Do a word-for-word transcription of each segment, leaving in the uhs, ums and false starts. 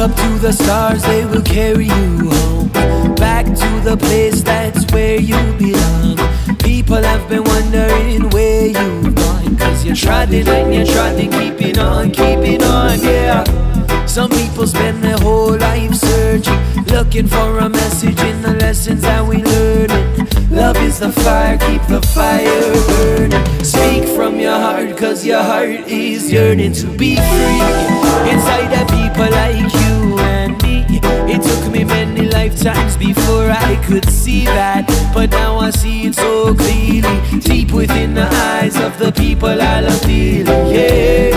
up to the stars, they will carry you home, back to the place that's where you belong. People have been wondering where you've gone, cause you're trotting and you're trotting, keeping on, keeping on, yeah. Some people spend their whole life searching, looking for a message in the lessons that we learning. Love is the fire, keep the fire burning. Speak from your heart, cause your heart is yearning to be free. Inside of people like you and me, it took me many lifetimes before I could see that, but now I see it so clearly, deep within the eyes of the people I love dealing, yeah.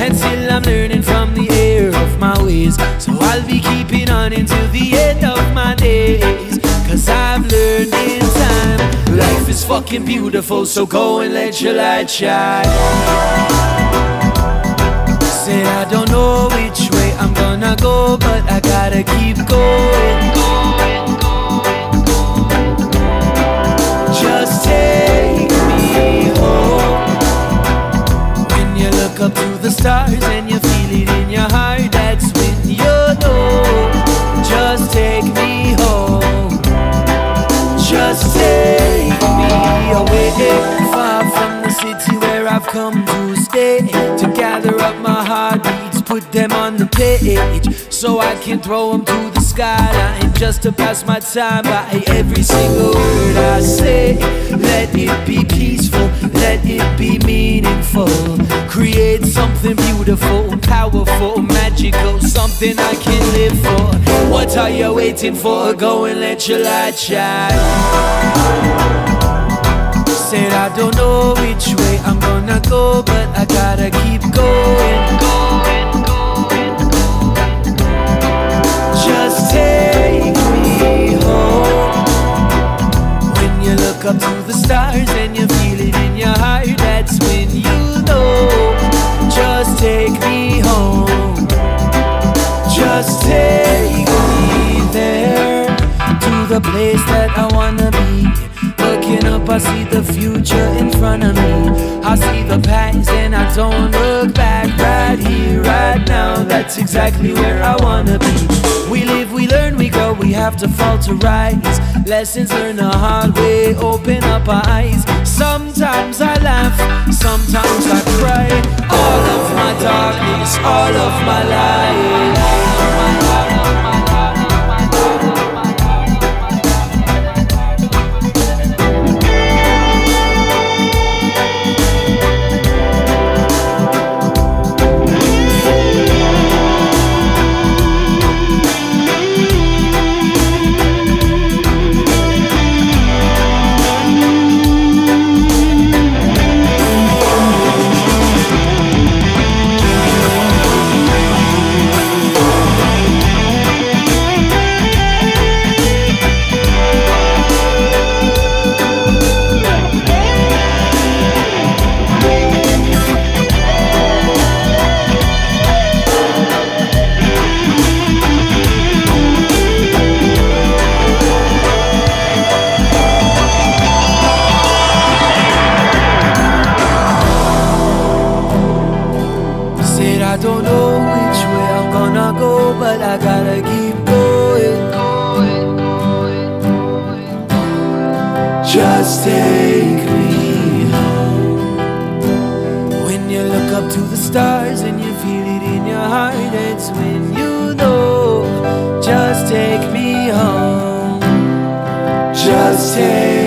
And still I'm learning from the error of my ways, so I'll be keeping on until the end of my days, cause I've learned in time, life is fucking beautiful, so go and let your light shine. Said I don't know which way I'm gonna go, but I gotta keep going, going, going, going. Just take me home. When you look up to the stars and you feel it in your heart, that's when you know. Just take me home. Just take me away, far from the city where I've come to stay, to gather up my heartbeat, put them on the page, so I can throw them to the skyline, just to pass my time by. Every single word I say, let it be peaceful, let it be meaningful. Create something beautiful, powerful, magical, something I can live for. What are you waiting for? Go and let your light shine. Said I don't know which way I'm gonna go, but I gotta keep going, going. Just take me home. When you look up to the stars and you feel it in your heart, that's when you know. Just take me home. Just take me there, to the place that I wanna be. Looking up, I see the future in front of me. I see the past and I don't look back. Right here, right now, that's exactly where I wanna be. We live, we learn, we grow, we have to fall to rise. Lessons learned the hard way, open up our eyes. Sometimes I laugh, sometimes I cry. All of my darkness, all of my light. I don't know which way I'm gonna go, but I gotta keep going, going, going, going, going. Just take me home. When you look up to the stars and you feel it in your heart, it's when you know. Just take me home. Just take me home.